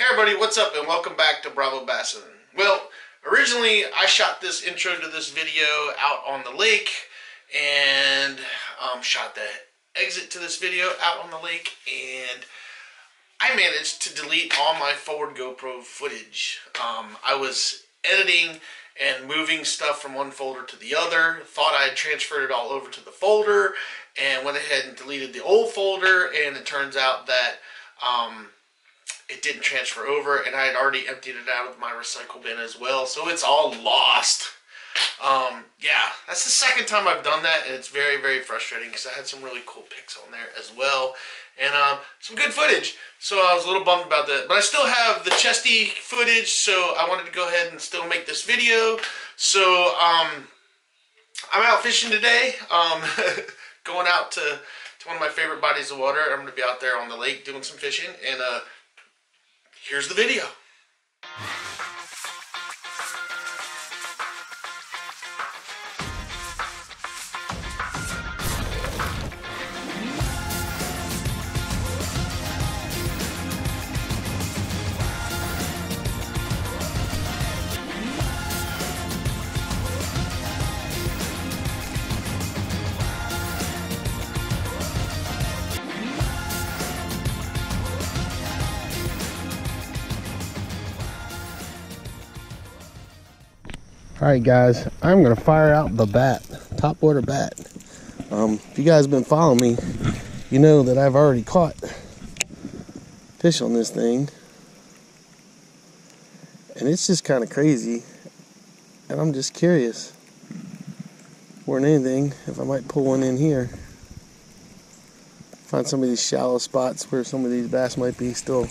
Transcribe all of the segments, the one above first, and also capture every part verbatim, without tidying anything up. Hey everybody, what's up and welcome back to Bravo Bassin. Well, originally I shot this intro to this video out on the lake and um, shot the exit to this video out on the lake, and I managed to delete all my forward GoPro footage. Um, I was editing and moving stuff from one folder to the other, thought I had transferred it all over to the folder, and went ahead and deleted the old folder, and it turns out that um, it didn't transfer over, and I had already emptied it out of my recycle bin as well, so it's all lost. Um, yeah, that's the second time I've done that, and it's very, very frustrating because I had some really cool pics on there as well, and um, some good footage. So I was a little bummed about that, but I still have the chesty footage, so I wanted to go ahead and still make this video. So um, I'm out fishing today, um, going out to, to one of my favorite bodies of water. I'm going to be out there on the lake doing some fishing, and uh, here's the video. Alright guys, I'm going to fire out the bat, top water bat. Um, if you guys have been following me, you know that I've already caught fish on this thing. And it's just kind of crazy. And I'm just curious, more than anything, if I might pull one in here. Find some of these shallow spots where some of these bass might be still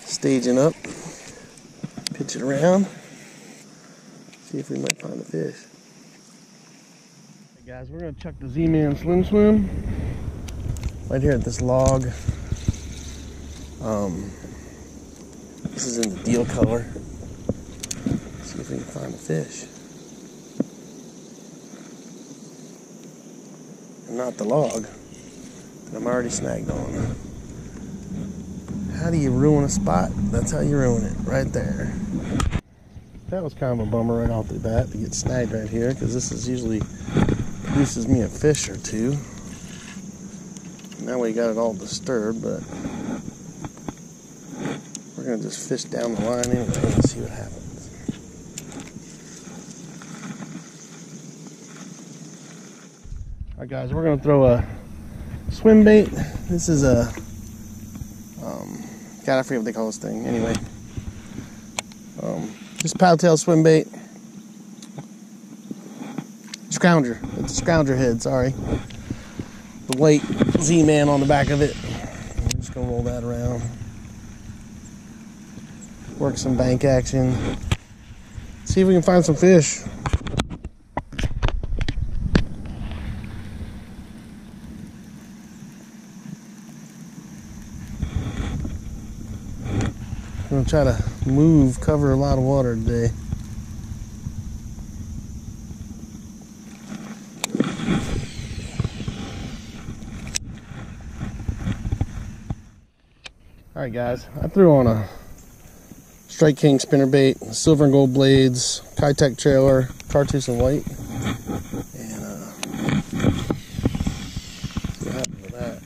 staging up. Pitch it around. See if we might find a fish. Hey guys, we're gonna check the Z-Man Slim Swim right here at this log. Um, this is in the teal color. See if we can find a fish. And not the log that I'm already snagged on. How do you ruin a spot? That's how you ruin it, right there. That was kind of a bummer right off the bat to get snagged right here, because this is usually produces me a fish or two. Now we got it all disturbed, but we're going to just fish down the line anyway and see what happens. Alright guys, we're going to throw a swim bait. This is a, um, God, I forget what they call this thing. Anyway. Um... Just paddletail swim bait. Scrounger. It's a scrounger head, sorry. The white Z-Man on the back of it. I'm just going to roll that around. Work some bank action. See if we can find some fish. I'm going to try to move, cover a lot of water today. Alright guys, I threw on a Strike King spinnerbait, silver and gold blades, Kytec trailer, cartouche and white. And uh, see what happened to that.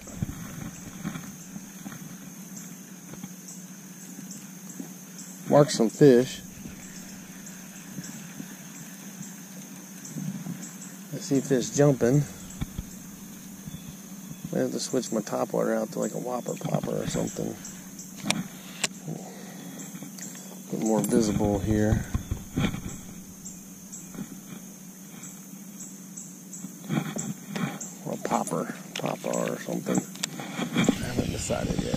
Mark some fish. I see fish jumping. I have to switch my top water out to like a whopper popper or something. A bit more visible here. Or a popper, popper or something. I haven't decided yet.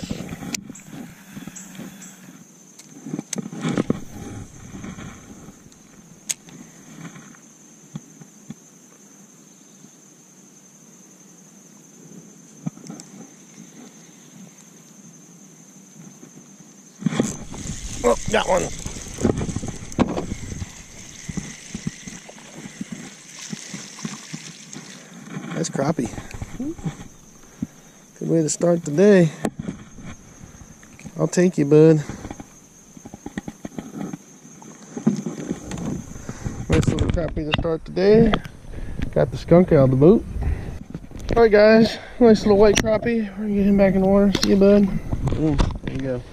Oh, got one. That's crappie. Good way to start the day. I'll take you, bud. crappie to start today. Got the skunk out of the boat. Alright guys, nice little white crappie. We're gonna get him back in the water. See you, bud. Ooh, there you go.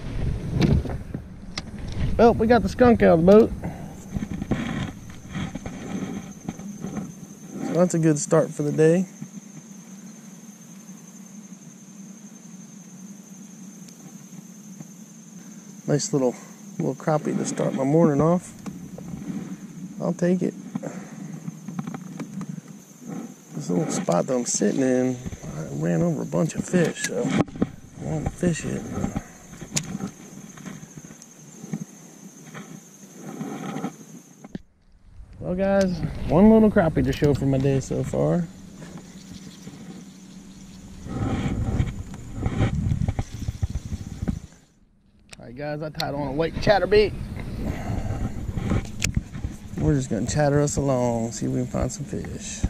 Well, we got the skunk out of the boat. So that's a good start for the day. Nice little little crappie to start my morning off. I'll take it. This little spot that I'm sitting in, I ran over a bunch of fish, so I want to fish it. Well guys, one little crappie to show for my day so far. Alright guys, I tied on a white chatterbait. We're just going to chatter us along, see if we can find some fish.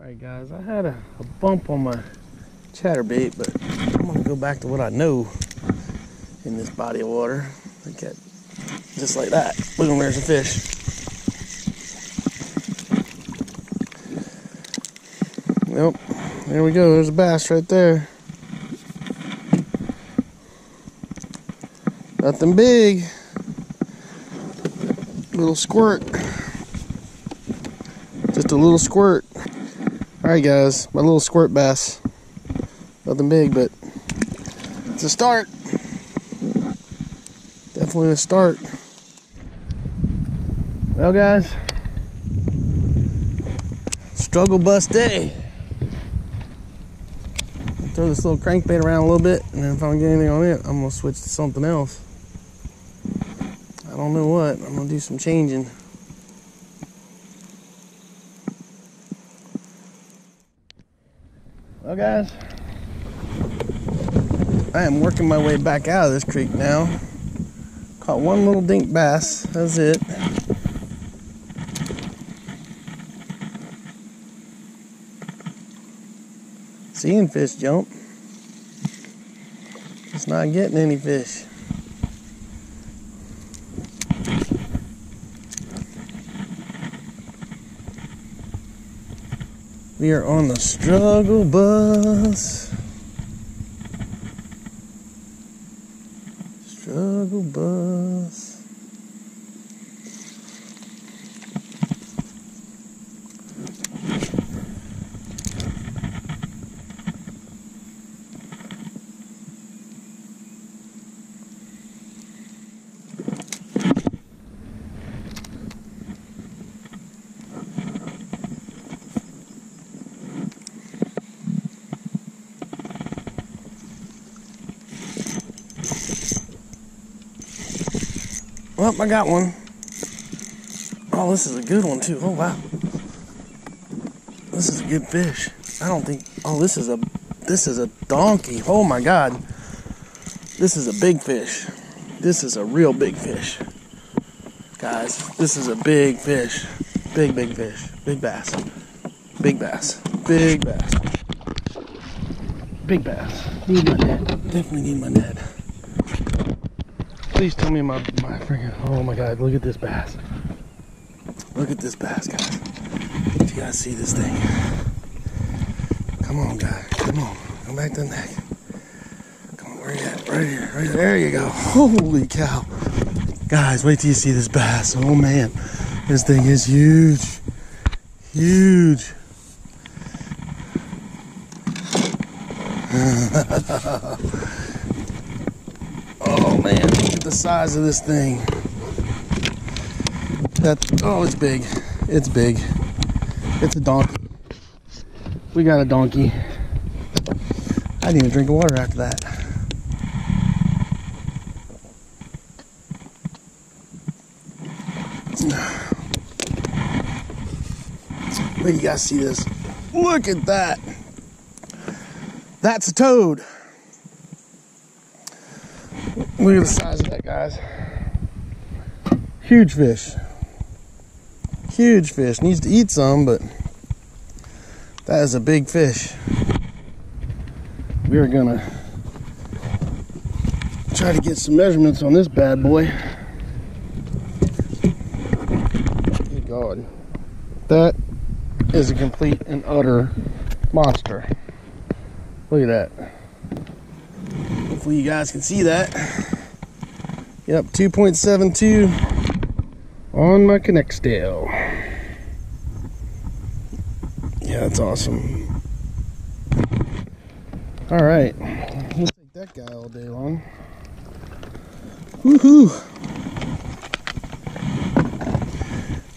Alright guys, I had a, a bump on my chatterbait, but I'm going to go back to what I know in this body of water. I got, just like that, boom, there's a fish. Nope, there we go, there's a bass right there. Nothing big. Little squirt, just a little squirt. All right guys, my little squirt bass, nothing big, but it's a start, definitely a start. Well guys, struggle bus day. I'll throw this little crankbait around a little bit, and then if I don't get anything on it, I'm gonna switch to something else. I don't know what. I'm gonna do some changing. Well guys, I am working my way back out of this creek now. Caught one little dink bass, that's it. Seeing fish jump. Just not getting any fish. We are on the struggle bus. Struggle bus. Well, I got one. Oh, this is a good one too. Oh wow, this is a good fish. I don't think. Oh, this is a this is a donkey. Oh my God, this is a big fish. This is a real big fish, guys. This is a big fish. Big big fish. Big bass. Big bass. Big bass. Big bass. Need my net. Definitely need my net. Please tell me my, my freaking, oh my God, look at this bass. Look at this bass, guys. You guys see this thing? Come on, guys, come on. Come back to the neck. Come on, where you at? Right here, right there you go. Holy cow. Guys, wait till you see this bass. Oh man, this thing is huge. Huge. Oh man, look at the size of this thing. That, oh, it's big. It's big. It's a donkey. We got a donkey. I didn't even drink water after that. Wait, you guys see this? Look at that. That's a toad. Look at the size of that, guys. Huge fish. Huge fish. Needs to eat some, but that is a big fish. We are gonna try to get some measurements on this bad boy. god. That is a complete and utter monster. Look at that. Hopefully you guys can see that. Yep, two point seven two on my Kytec tail. Yeah, that's awesome. Alright, we'll take that guy all day long. Woohoo!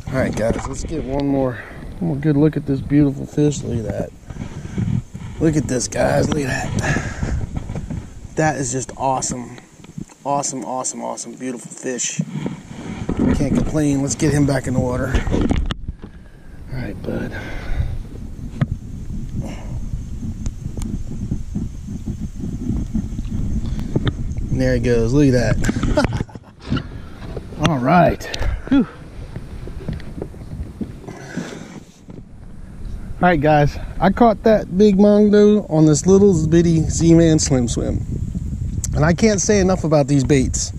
Alright guys, let's get one more, one more good look at this beautiful fish. Look at that. Look at this, guys. Look at that. That is just awesome. Awesome, awesome, awesome. Beautiful fish. Can't complain. Let's get him back in the water. Alright, bud. And there he goes. Look at that. Alright. Alright guys, I caught that big mongo on this little bitty Z-Man Slim Swim. And I can't say enough about these baits,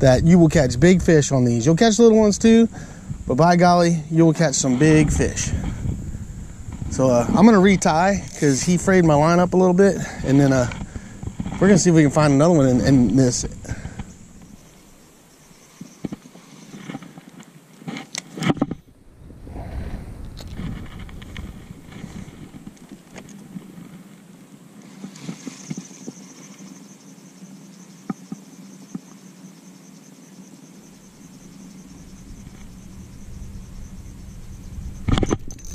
that you will catch big fish on these. You'll catch little ones too, but by golly, you will catch some big fish. So uh, I'm gonna re-tie, because he frayed my line up a little bit, and then uh, we're gonna see if we can find another one and, and miss it.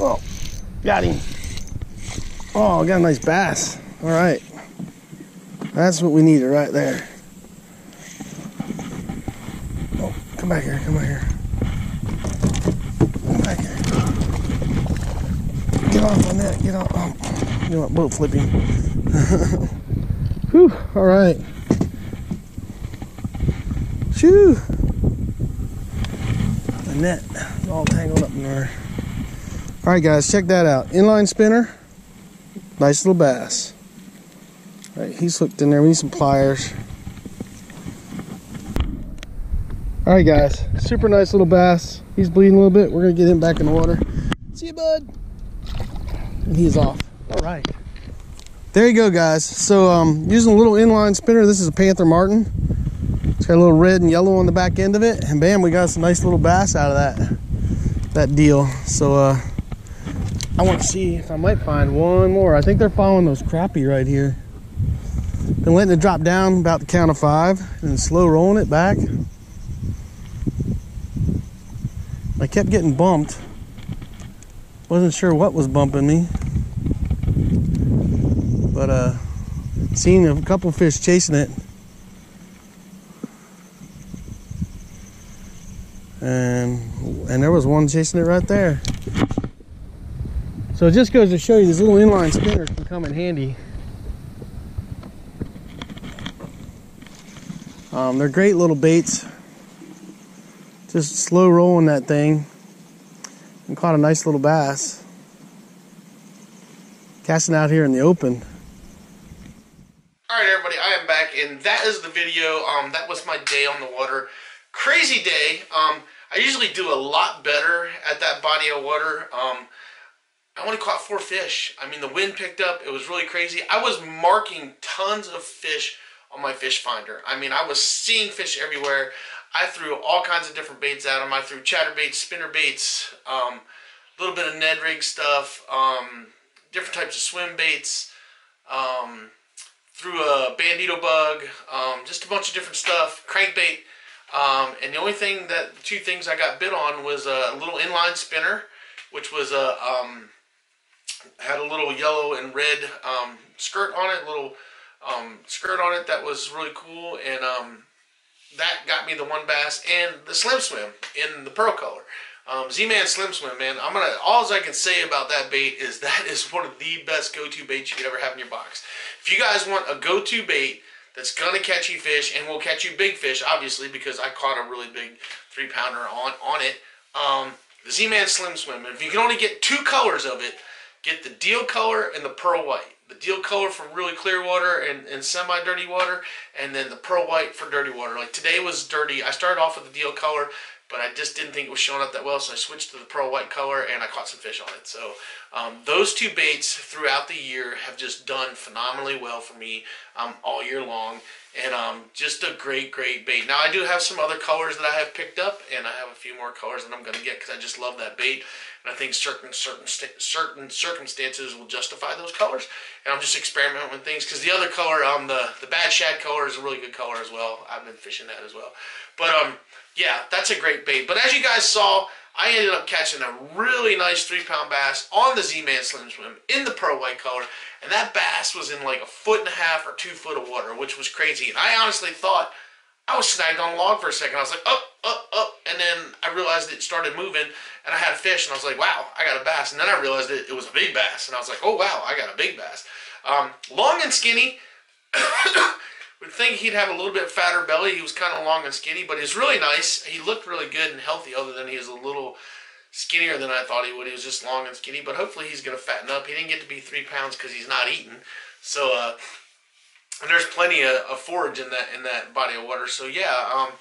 Oh, got him. Oh, I got a nice bass. All right. That's what we needed right there. Oh, come back here, come back here. Come back here. Get off my net, get off. Oh, you know what, boat flipping. Whew, all right. Shoo. The net is all tangled up in there. All right guys, check that out. Inline spinner, nice little bass. All right, he's hooked in there. We need some pliers. All right guys, super nice little bass. He's bleeding a little bit. We're gonna get him back in the water. See you, bud. And he's off. All right. There you go, guys. So um, using a little inline spinner. This is a Panther Martin. It's got a little red and yellow on the back end of it, and bam, we got some nice little bass out of that that deal. So. Uh, I want to see if I might find one more. I think they're following those crappie right here. Been letting it drop down about the count of five and slow rolling it back. I kept getting bumped. Wasn't sure what was bumping me. But uh, seen a couple fish chasing it. And, and there was one chasing it right there. So it just goes to show you, this little inline spinner can come in handy. Um, they're great little baits. Just slow rolling that thing. And caught a nice little bass. Casting out here in the open. Alright everybody, I am back and that is the video. Um, that was my day on the water. Crazy day. Um, I usually do a lot better at that body of water. Um, I only caught four fish. I mean, the wind picked up. It was really crazy. I was marking tons of fish on my fish finder. I mean, I was seeing fish everywhere. I threw all kinds of different baits at them. I threw chatterbaits, spinner baits, um, a little bit of Ned rig stuff, um, different types of swim baits, um, threw a bandito bug, um, just a bunch of different stuff, crankbait. Um, and the only thing that, the two things I got bit on was a little inline spinner, which was a, um, had a little yellow and red um, skirt on it, little um, skirt on it that was really cool, and um, that got me the one bass and the Slim Swim in the pearl color. Um, Z-Man Slim Swim, man, I'm gonna, all I can say about that bait is that is one of the best go-to baits you could ever have in your box. If you guys want a go-to bait that's gonna catch you fish and will catch you big fish, obviously, because I caught a really big three pounder on, on it, um, the Z-Man Slim Swim. And if you can only get two colors of it, get the teal color and the pearl white. the teal color for really clear water and, and semi-dirty water, and then the pearl white for dirty water. Like today was dirty. I started off with the teal color, but I just didn't think it was showing up that well, so I switched to the pearl white color and I caught some fish on it. So um, those two baits throughout the year have just done phenomenally well for me um, all year long, and um, just a great, great bait. Now I do have some other colors that I have picked up, and I have a few more colors that I'm going to get because I just love that bait, and I think certain, certain, certain circumstances will justify those colors, and I'm just experimenting with things because the other color, um, the, the bad shad color is a really good color as well. I've been fishing that as well. But um, yeah, that's a great bait. But as you guys saw, I ended up catching a really nice three-pound bass on the Z-Man Slim Swim in the pearl white color, and that bass was in like a foot and a half or two foot of water, which was crazy. And I honestly thought I was snagged on a log for a second. I was like, up, up, up, and then I realized it started moving, and I had a fish, and I was like, wow, I got a bass. And then I realized it, it was a big bass, and I was like, oh, wow, I got a big bass. Um, long and skinny. Would think he'd have a little bit fatter belly. He was kind of long and skinny, but he was really nice. He looked really good and healthy, other than he was a little skinnier than I thought he would. He was just long and skinny, but hopefully he's going to fatten up. He didn't get to be three pounds because he's not eating. So, uh, and there's plenty of, of forage in that in that body of water. So, yeah, um,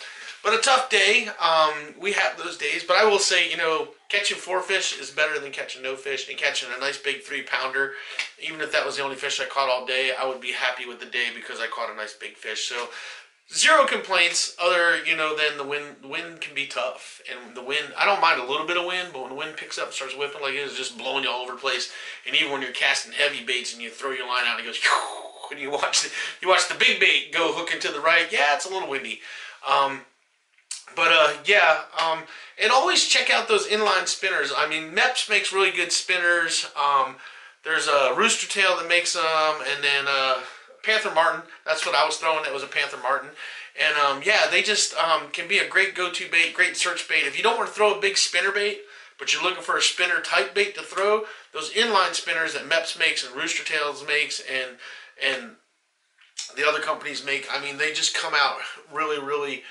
but a tough day. Um, we have those days, but I will say, you know, catching four fish is better than catching no fish, and catching a nice big three-pounder, even if that was the only fish I caught all day, I would be happy with the day because I caught a nice big fish. So zero complaints other, you know, than the wind. The wind can be tough, and the wind, I don't mind a little bit of wind, but when the wind picks up and starts whipping like it is, just blowing you all over the place, and even when you're casting heavy baits and you throw your line out and it goes, and you watch the, you watch the big bait go hooking to the right, yeah, it's a little windy. Um... But, uh, yeah, um, and always check out those inline spinners. I mean, Mepps makes really good spinners. Um, there's a Rooster Tail that makes them, and then uh, Panther Martin. That's what I was throwing. That was a Panther Martin. And, um, yeah, they just um, can be a great go-to bait, great search bait. If you don't want to throw a big spinner bait, but you're looking for a spinner-type bait to throw, those inline spinners that Mepps makes and Rooster Tails makes and, and the other companies make, I mean, they just come out really, really...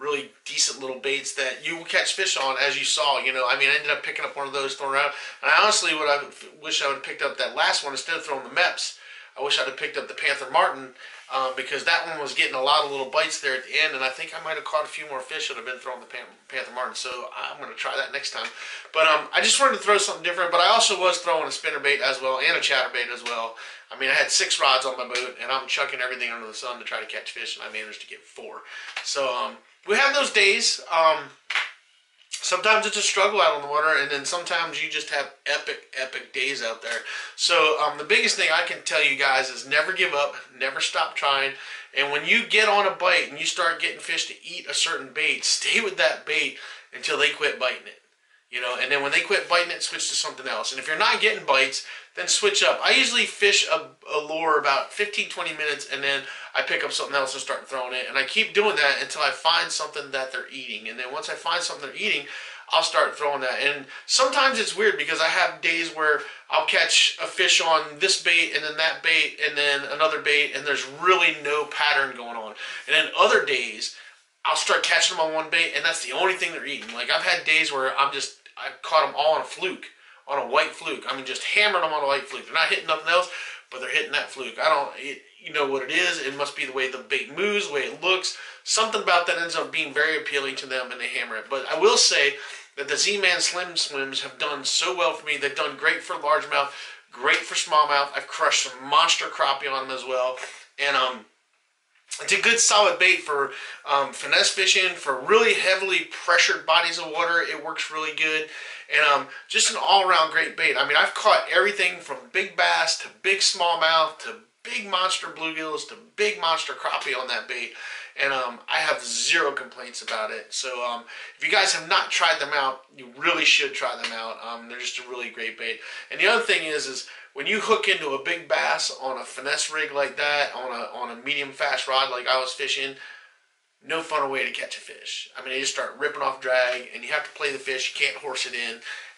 really decent little baits that you will catch fish on, as you saw. You know, I mean, I ended up picking up one of those, throwing around, and I honestly would I wish I would have picked up that last one instead of throwing the Mepps. I wish I'd have picked up the Panther Martin um, because that one was getting a lot of little bites there at the end, and I think I might have caught a few more fish that have been throwing the Pan Panther Martin. So I'm going to try that next time. But um, I just wanted to throw something different. But I also was throwing a spinnerbait as well and a chatterbait as well. I mean, I had six rods on my boat, and I'm chucking everything under the sun to try to catch fish, and I managed to get four. So um, we have those days. Um, sometimes it's a struggle out on the water, and then sometimes you just have epic, epic days out there. So um, the biggest thing I can tell you guys is never give up, never stop trying. And when you get on a bite and you start getting fish to eat a certain bait, stay with that bait until they quit biting it. You know, and then when they quit biting it, switch to something else. And if you're not getting bites, then switch up. I usually fish a, a lure about fifteen, twenty minutes, and then I pick up something else and start throwing it. And I keep doing that until I find something that they're eating. And then once I find something they're eating, I'll start throwing that. And sometimes it's weird because I have days where I'll catch a fish on this bait and then that bait and then another bait, and there's really no pattern going on. And then other days, I'll start catching them on one bait, and that's the only thing they're eating. Like, I've had days where I'm just, I caught them all on a fluke, on a white fluke. I mean, just hammering them on a white fluke. They're not hitting nothing else, but they're hitting that fluke. I don't, it, you know what it is. It must be the way the bait moves, the way it looks. Something about that ends up being very appealing to them, and they hammer it. But I will say that the Z-Man Slim Swims have done so well for me. They've done great for largemouth, great for smallmouth. I've crushed some monster crappie on them as well. And, um, it's a good solid bait for um, finesse fishing, for really heavily pressured bodies of water. It works really good. And um, just an all-around great bait. I mean, I've caught everything from big bass to big smallmouth to big monster bluegills to big monster crappie on that bait. And um, I have zero complaints about it. So um, if you guys have not tried them out, you really should try them out. Um, they're just a really great bait. And the other thing is, is when you hook into a big bass on a finesse rig like that, on a on a medium fast rod like I was fishing, no funner way to catch a fish. I mean, they just start ripping off drag, and you have to play the fish. You can't horse it in,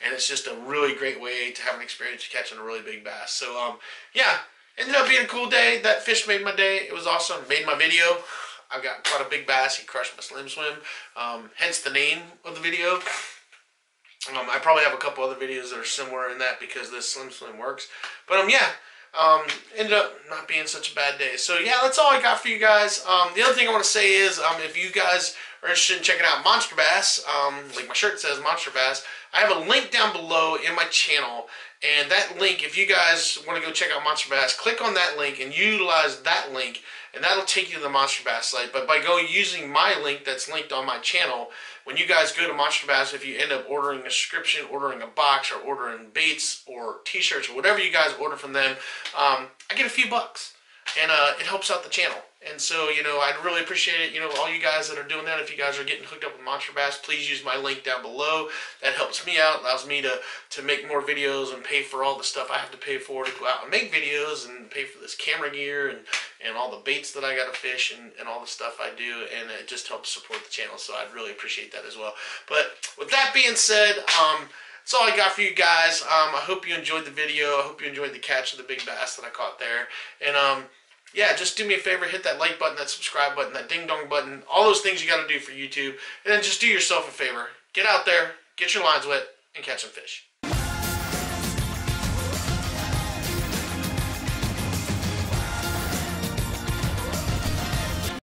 and it's just a really great way to have an experience catching a really big bass. So, um, yeah, ended up being a cool day. That fish made my day. It was awesome. Made my video. I got caught a big bass. He crushed my Slim Swim. Um, hence the name of the video. Um, I probably have a couple other videos that are similar in that because this Slim Swim works. But, um, yeah, um, ended up not being such a bad day. So yeah, that's all I got for you guys. Um, the other thing I want to say is, um, if you guys are interested in checking out Monster Bass, um, like my shirt says Monster Bass, I have a link down below in my channel, and that link, if you guys want to go check out Monster Bass, click on that link and utilize that link, and that'll take you to the Monster Bass site. But by going using my link that's linked on my channel, when you guys go to Monster Bass, if you end up ordering a subscription, ordering a box, or ordering baits or t-shirts or whatever you guys order from them, um, I get a few bucks, and uh, it helps out the channel. And so, you know, I'd really appreciate it, you know, all you guys that are doing that. If you guys are getting hooked up with Monster Bass, please use my link down below. That helps me out, allows me to, to make more videos and pay for all the stuff I have to pay for to go out and make videos and pay for this camera gear and, and all the baits that I got to fish and, and all the stuff I do. And it just helps support the channel, so I'd really appreciate that as well. But with that being said, um, that's all I got for you guys. Um, I hope you enjoyed the video. I hope you enjoyed the catch of the big bass that I caught there. And, um... yeah, just do me a favor, hit that like button, that subscribe button, that ding-dong button, all those things you got to do for YouTube. And then just do yourself a favor. Get out there, get your lines wet, and catch some fish.